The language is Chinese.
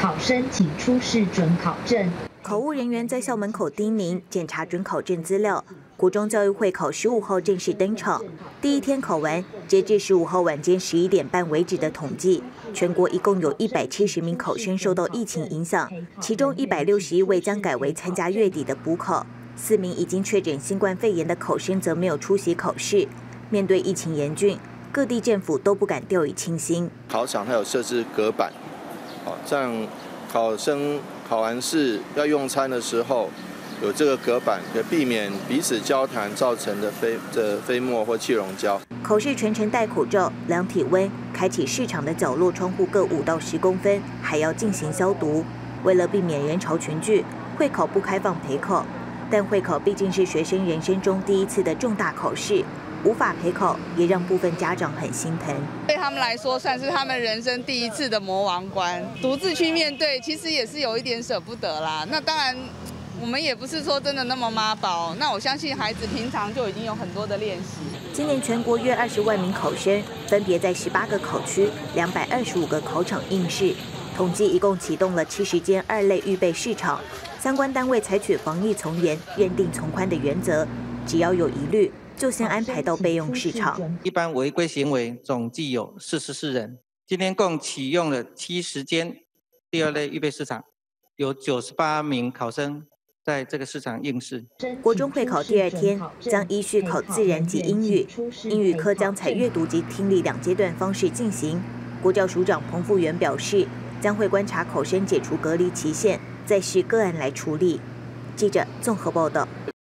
考生请出示准考证。考务人员在校门口叮咛检查准考证资料。国中教育会考15号正式登场，第一天考完，截至15号晚间11点半为止的统计，全国一共有170名考生受到疫情影响，其中161位将改为参加月底的补考，4名已经确诊新冠肺炎的考生则没有出席考试。面对疫情严峻，各地政府都不敢掉以轻心。考场还有设置隔板。 像考生考完试要用餐的时候，有这个隔板，可避免彼此交谈造成的飞沫或气溶胶。考试全程戴口罩、量体温，开启市场的角落窗户各5到10公分，还要进行消毒。为了避免人潮群聚，会考不开放陪考，但会考毕竟是学生人生中第一次的重大考试。 无法陪考，也让部分家长很心疼。对他们来说，算是他们人生第一次的魔王关，独自去面对，其实也是有一点舍不得啦。那当然，我们也不是说真的那么妈宝。那我相信孩子平常就已经有很多的练习。今年全国约20万名考生，分别在18个考区、225个考场应试。统计一共启动了70间2类预备市场，相关单位采取防疫从严、认定从宽的原则，只要有疑虑， 就先安排到备用市场。一般违规行为总计有44人，今天共启用了70间第2类预备市场，有98名考生在这个市场应试。国中会考第2天将依序考自然及英语，英语科将采阅读及听力2阶段方式进行。国教署长彭富源表示，将会观察考生解除隔离期限，再视个案来处理。记者综合报道。